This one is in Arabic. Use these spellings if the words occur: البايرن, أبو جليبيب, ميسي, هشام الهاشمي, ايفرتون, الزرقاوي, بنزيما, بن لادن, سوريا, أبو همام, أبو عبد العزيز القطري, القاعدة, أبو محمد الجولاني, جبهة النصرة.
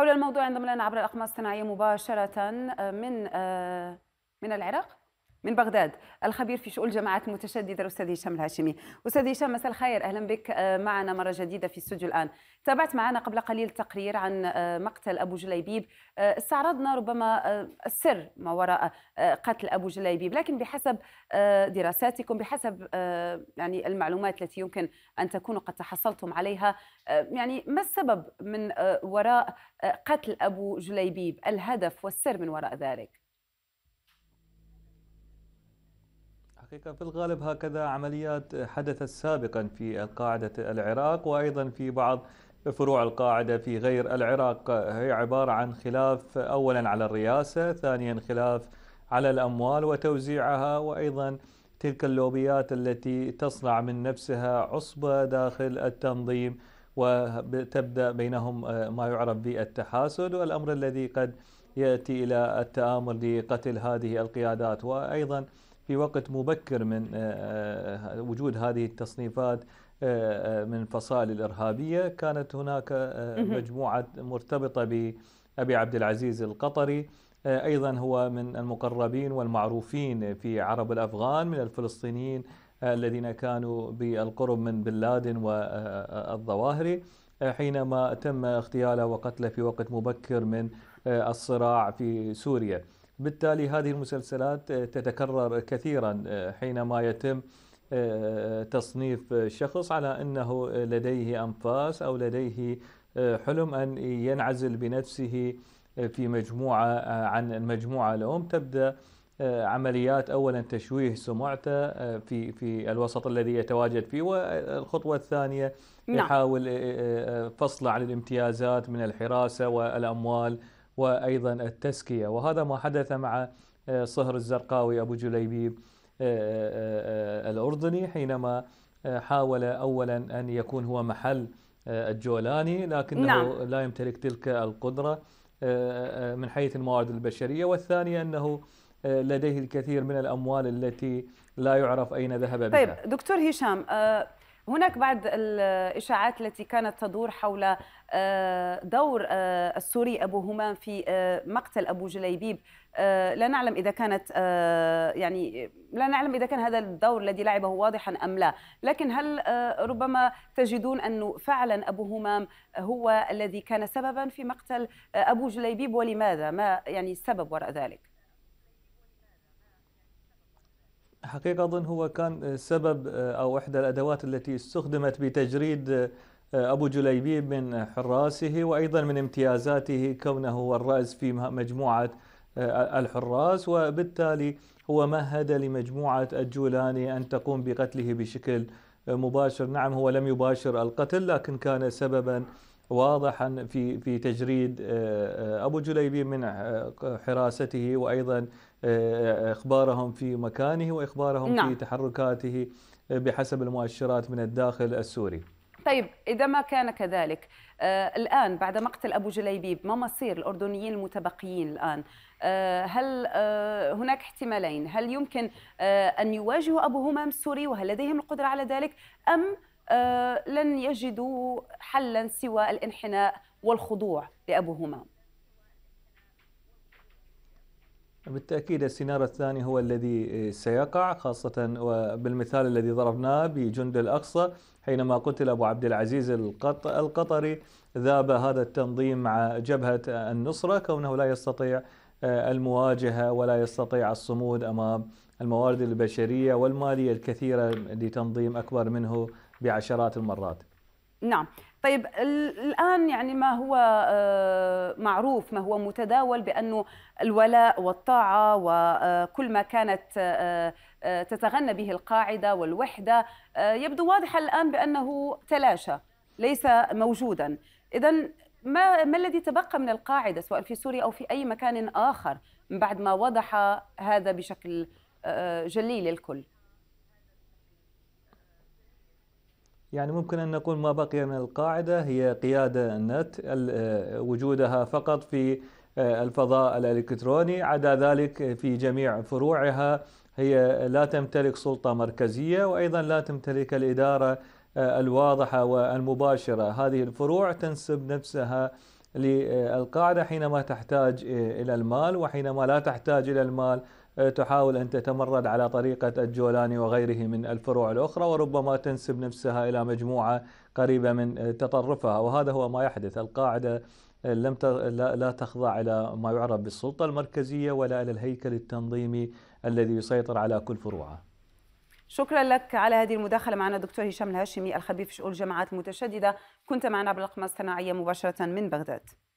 حول الموضوع ينضم لنا عبر الأقمار الصناعية مباشرة من العراق، من بغداد، الخبير في شؤون الجماعات المتشددة الأستاذ هشام الهاشمي. أستاذ هشام مساء الخير، أهلا بك معنا مرة جديدة في استوديو الآن. تابعت معنا قبل قليل تقرير عن مقتل أبو جليبيب، استعرضنا ربما السر ما وراء قتل أبو جليبيب، لكن بحسب دراساتكم، بحسب يعني المعلومات التي يمكن أن تكونوا قد تحصلتم عليها، يعني ما السبب من وراء قتل أبو جليبيب؟ الهدف والسر من وراء ذلك؟ حقيقة في الغالب هكذا عمليات حدثت سابقا في قاعدة العراق وأيضا في بعض فروع القاعدة في غير العراق، هي عبارة عن خلاف أولا على الرئاسة، ثانيا خلاف على الأموال وتوزيعها، وأيضا تلك اللوبيات التي تصنع من نفسها عصبة داخل التنظيم وتبدأ بينهم ما يعرف بالتحاسد، والأمر الذي قد يأتي إلى التآمر لقتل هذه القيادات. وأيضا في وقت مبكر من وجود هذه التصنيفات من فصائل الإرهابية، كانت هناك مجموعة مرتبطة بأبي عبد العزيز القطري، أيضا هو من المقربين والمعروفين في عرب الأفغان من الفلسطينيين الذين كانوا بالقرب من بن لادن والظواهري، حينما تم اغتياله وقتله في وقت مبكر من الصراع في سوريا. بالتالي هذه المسلسلات تتكرر كثيرا، حينما يتم تصنيف شخص على أنه لديه أنفاس أو لديه حلم أن ينعزل بنفسه في مجموعة عن المجموعة الأم، تبدأ عمليات أولا تشويه سمعته في الوسط الذي يتواجد فيه، والخطوة الثانية يحاول فصله عن الامتيازات من الحراسة والأموال وأيضا التزكية. وهذا ما حدث مع صهر الزرقاوي أبو جليبيب الأردني، حينما حاول أولا أن يكون هو محل الجولاني، لكنه لا يمتلك تلك القدرة من حيث الموارد البشرية، والثانية أنه لديه الكثير من الأموال التي لا يعرف أين ذهب بها. طيب دكتور هشام، هناك بعض الإشاعات التي كانت تدور حول دور السوري أبو همام في مقتل أبو جليبيب، لا نعلم إذا كانت يعني لا نعلم إذا كان هذا الدور الذي لعبه واضحا أم لا، لكن هل ربما تجدون أنه فعلا أبو همام هو الذي كان سببا في مقتل أبو جليبيب، ولماذا؟ ما يعني السبب وراء ذلك؟ حقيقة أظن هو كان سبب أو إحدى الأدوات التي استخدمت بتجريد أبو جليبيب من حراسه وأيضا من امتيازاته، كونه هو الرأس في مجموعة الحراس، وبالتالي هو مهد لمجموعة الجولاني أن تقوم بقتله بشكل مباشر. نعم هو لم يباشر القتل، لكن كان سببا واضحا في تجريد أبو جليبيب من حراسته، وأيضا إخبارهم في مكانه وإخبارهم في تحركاته بحسب المؤشرات من الداخل السوري. طيب إذا ما كان كذلك، الآن بعد مقتل أبو جليبيب ما مصير الأردنيين المتبقيين الآن؟ هل هناك احتمالين؟ هل يمكن أن يواجهوا أبو همام السوري وهل لديهم القدرة على ذلك، أم لن يجدوا حلا سوى الانحناء والخضوع لأبو همام؟ بالتأكيد السيناريو الثاني هو الذي سيقع، خاصة وبالمثال الذي ضربناه بجند الأقصى، حينما قتل أبو عبد العزيز القطري ذاب هذا التنظيم مع جبهة النصرة، كونه لا يستطيع المواجهة ولا يستطيع الصمود أمام الموارد البشرية والمالية الكثيرة لتنظيم أكبر منه بعشرات المرات. نعم طيب الآن يعني ما هو معروف، ما هو متداول، بأنه الولاء والطاعة وكل ما كانت تتغنى به القاعدة والوحدة يبدو واضحا الآن بأنه تلاشى، ليس موجودا. إذن ما الذي تبقى من القاعدة سواء في سوريا أو في أي مكان آخر بعد ما وضح هذا بشكل جلي للكل؟ يعني ممكن أن نقول ما بقي من القاعدة هي قيادة النت، وجودها فقط في الفضاء الإلكتروني، عدا ذلك في جميع فروعها هي لا تمتلك سلطة مركزية، وأيضا لا تمتلك الإدارة الواضحة والمباشرة. هذه الفروع تنسب نفسها للقاعدة حينما تحتاج إلى المال، وحينما لا تحتاج إلى المال تحاول أن تتمرد على طريقة الجولاني وغيره من الفروع الأخرى، وربما تنسب نفسها إلى مجموعة قريبة من تطرفها، وهذا هو ما يحدث. القاعدة لا تخضع إلى ما يعرف بالسلطة المركزية ولا إلى الهيكل التنظيمي الذي يسيطر على كل فروعها. شكرا لك على هذه المداخلة معنا دكتور هشام الهاشمي الخبير في شؤون الجماعات المتشددة، كنت معنا بالأقمار الصناعية مباشرة من بغداد.